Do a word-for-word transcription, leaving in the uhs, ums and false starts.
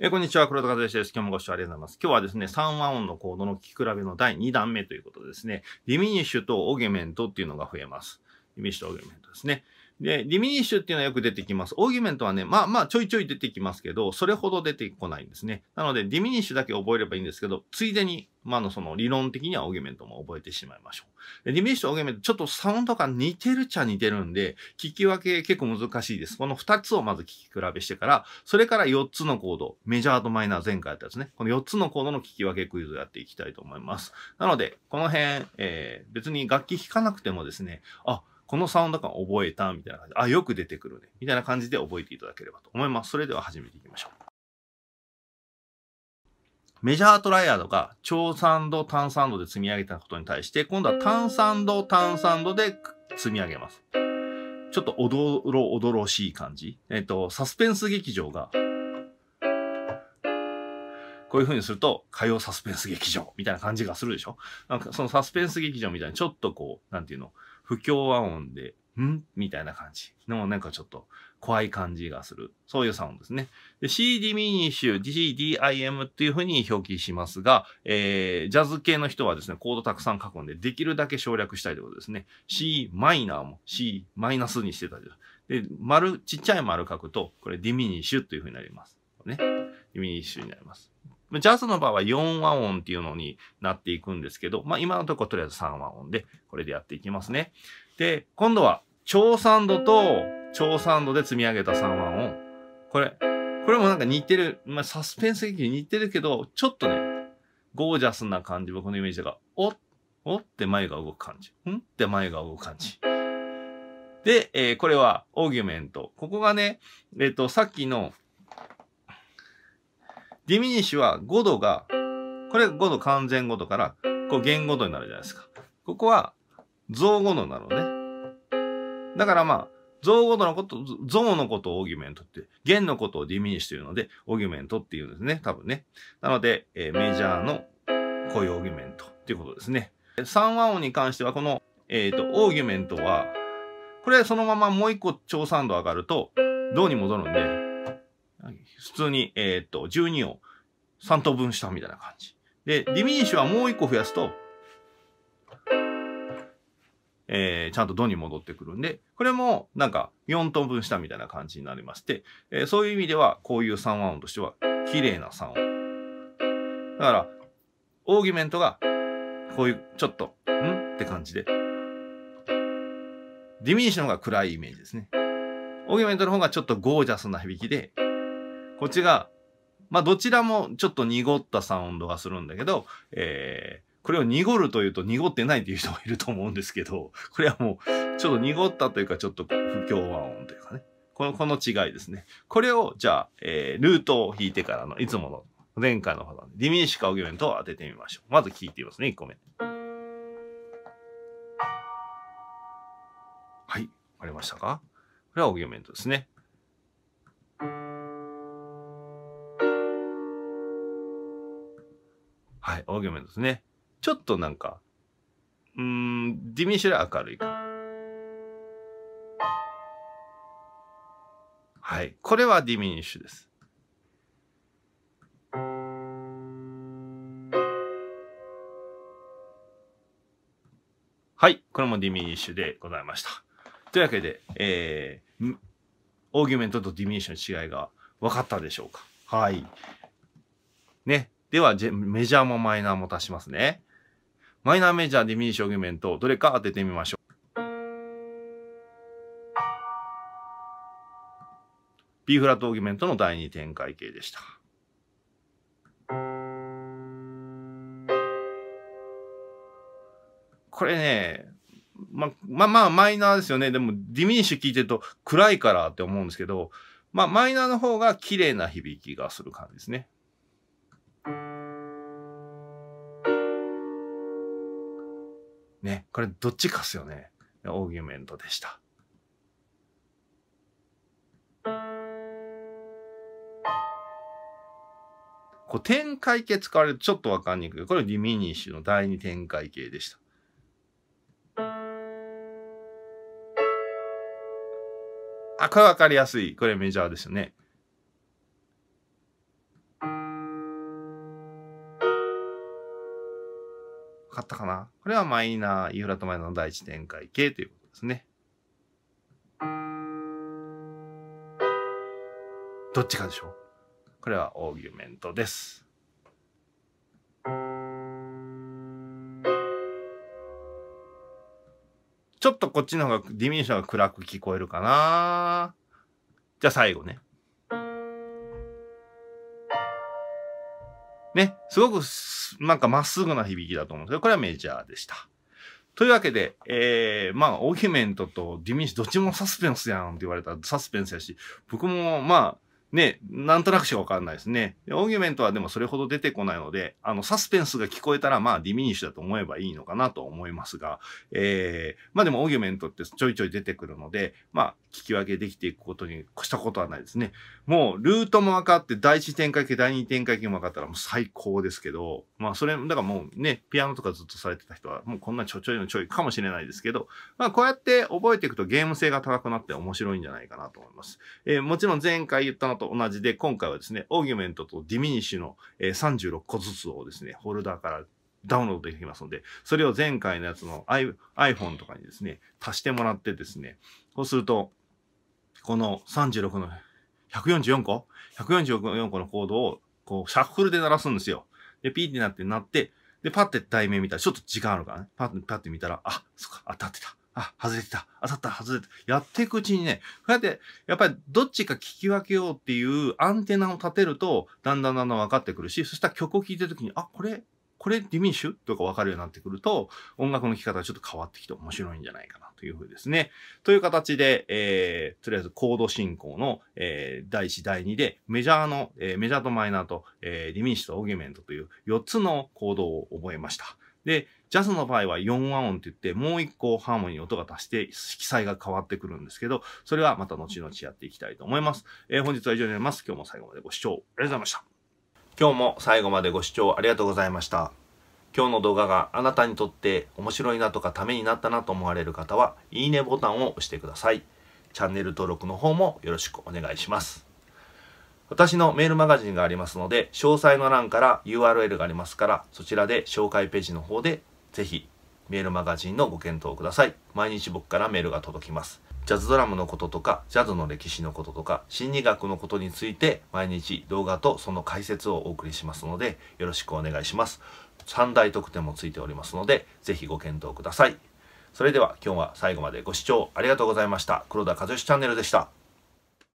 えー、こんにちは、黒田和義です。今日もご視聴ありがとうございます。今日はですね、三和音のコードの聴き比べのだいにだんめということでですね、ディミニッシュとオーギュメントっていうのが増えます。ディミニッシュとオーギュメントですね。で、ディミニッシュっていうのはよく出てきます。オーギュメントはね、まあまあちょいちょい出てきますけど、それほど出てこないんですね。なので、ディミニッシュだけ覚えればいいんですけど、ついでに、まあのその理論的にはオーギュメントも覚えてしまいましょう。で、ディミニッシュとオーギュメント、ちょっとサウンドが似てるっちゃ似てるんで、聞き分け結構難しいです。このふたつをまず聞き比べしてから、それからよっつのコード、メジャーとマイナー前回やったやつね、このよっつのコードの聞き分けクイズをやっていきたいと思います。なので、この辺、えー、別に楽器弾かなくてもですね、あ、このサウンド感覚えたみたいな感じで、あ、よく出てくるね。みたいな感じで覚えていただければと思います。それでは始めていきましょう。メジャートライアードが長三度、短三度で積み上げたことに対して、今度は短三度、短三度で積み上げます。ちょっとおどろおどろしい感じ。えっと、サスペンス劇場が、こういう風にすると、火曜サスペンス劇場みたいな感じがするでしょ。なんかそのサスペンス劇場みたいにちょっとこう、なんていうの、不協和音で、んみたいな感じの、なんかちょっと怖い感じがする。そういうサウンドですね。C ディミニッシュ、C、D、I、M っていう風に表記しますが、えー、ジャズ系の人はですね、コードたくさん囲んで、できるだけ省略したいということですね。C マイナーも C マイナスにしてたりで、丸、ちっちゃい丸書くと、これディミニッシュという風になります。ね。ディミニッシュになります。ジャズの場合はよんわおんっていうのになっていくんですけど、まあ今のところとりあえずさんわおんで、これでやっていきますね。で、今度は、長三度と長三度で積み上げたさんわおん。これ、これもなんか似てる、まあサスペンス劇に似てるけど、ちょっとね、ゴージャスな感じ、僕のイメージが、おっ、おって眉が動く感じ。んって眉が動く感じ。で、えー、これはオーギュメント。ここがね、えっと、さっきの、ディミニッシュはごどが、これごど完全ごどから、こう弦ごどになるじゃないですか。ここは、増ごどになるのね。だからまあ、増ごどのこと、増のことをオーギュメントって、弦のことをディミニッシュというので、オーギュメントっていうんですね、多分ね。なので、えー、メジャーのこういうオーギュメントっていうことですね。三和音に関しては、この、えっと、オーギュメントは、これそのままもう一個長三度上がると、ドーに戻るんで、普通に、えっと、じゅうにをさんとぶんしたみたいな感じ。で、ディミニッシュはもういっこ増やすと、えー、ちゃんとドに戻ってくるんで、これもなんかよんとぶんしたみたいな感じになりまして、えー、そういう意味では、こういうさん和音としては、綺麗なさん音。だから、オーギュメントが、こういう、ちょっと、んって感じで、ディミニッシュの方が暗いイメージですね。オーギュメントの方がちょっとゴージャスな響きで、こっちが、まあ、どちらもちょっと濁ったサウンドがするんだけど、えー、これを濁るというと濁ってないっていう人もいると思うんですけど、これはもう、ちょっと濁ったというか、ちょっと不協和音というかね。この、この違いですね。これを、じゃあ、えー、ルートを弾いてからの、いつもの、前回の方の、ディミニッシュかオーギュメントを当ててみましょう。まず聴いてみますね、いっこめ。はい、わかりましたか？これはオーギュメントですね。はい、オーギュメントですね。ちょっとなんか、うーん、ディミニッシュより明るいか。はい、これはディミニッシュです。はい、これもディミニッシュでございました。というわけで、えー、オーギュメントとディミニッシュの違いが分かったでしょうか。はい。ね。では、メジャーもマイナーも足しますね。マイナー、メジャー、ディミニッシュ、オーギュメント、どれか当ててみましょう。B フラットオーギュメントのだいに展開形でした。これね、ま、まあまあ、マイナーですよね。でも、ディミニッシュ聞いてると暗いからって思うんですけど、まあ、マイナーの方が綺麗な響きがする感じですね。ね、これどっちかっすよね。オーギュメントでした。こう展開形使われるとちょっとわかんにくい。これディミニッシュのだいに展開形でした。あ、これわかりやすい。これメジャーですよね。かったかな。これはマイナー、E フラットマイナーの第一展開形ということですね。どっちかでしょう。これはオーギュメントです。ちょっとこっちの方がディミニッシュが暗く聞こえるかな。じゃあ最後ね。ね、すごくなんかまっすぐな響きだと思うんですけど、これはメジャーでした。というわけで、えー、まあ、オーギュメントとディミニッシュどっちもサスペンスやんって言われたらサスペンスやし、僕もまあ、ね、なんとなくしかわかんないですね。オーギュメントはでもそれほど出てこないので、あの、サスペンスが聞こえたら、まあ、ディミニッシュだと思えばいいのかなと思いますが、えー、まあでもオーギュメントってちょいちょい出てくるので、まあ、聞き分けできていくことに越したことはないですね。もう、ルートも分かって、第一展開系、第二展開系も分かったらもう最高ですけど、まあ、それ、だからもうね、ピアノとかずっとされてた人は、もうこんなちょちょいのちょいかもしれないですけど、まあ、こうやって覚えていくとゲーム性が高くなって面白いんじゃないかなと思います。えー、もちろん前回言ったのと同じで、今回はですね、オーギュメントとディミニッシュのさんじゅうろっこずつをですね、フォルダーからダウンロードできますので、それを前回のやつの iPhone とかにですね、足してもらってですね、そうすると、このさんじゅうろくのひゃくよんじゅうよんこ ?ひゃくよんじゅうよんこのコードをこうシャッフルで鳴らすんですよ。で、ピーってなって鳴って、で、パッて対面見たら、ちょっと時間あるからね、パッて、パッて見たら、あ、そっか、当たってた。あ、外れてた。当たった、外れてた。やっていくうちにね、こうやって、やっぱりどっちか聞き分けようっていうアンテナを立てると、だんだんだんだん分かってくるし、そしたら曲を聴いてるときに、あ、これ、これディミニッシュとか分かるようになってくると、音楽の聴き方がちょっと変わってきて面白いんじゃないかなというふうですね。という形で、えー、とりあえずコード進行の、えー、だいいち、だいにで、メジャーの、えー、メジャーとマイナーと、えー、ディミニッシュとオーギュメントというよっつのコードを覚えました。で、ジャズの場合はよん和音って言って、もういっこハーモニー音が足して、色彩が変わってくるんですけど、それはまた後々やっていきたいと思います。えー、本日は以上になります。今日も最後までご視聴ありがとうございました。今日も最後までご視聴ありがとうございました。今日の動画があなたにとって面白いなとかためになったなと思われる方は、いいねボタンを押してください。チャンネル登録の方もよろしくお願いします。私のメールマガジンがありますので、詳細の欄から ユーアールエル がありますから、そちらで紹介ページの方で、ぜひメールマガジンのご検討ください。毎日僕からメールが届きます。ジャズドラムのこととか、ジャズの歴史のこととか、心理学のことについて、毎日動画とその解説をお送りしますので、よろしくお願いします。さんだい特典もついておりますので、ぜひご検討ください。それでは今日は最後までご視聴ありがとうございました。黒田和義チャンネルでした。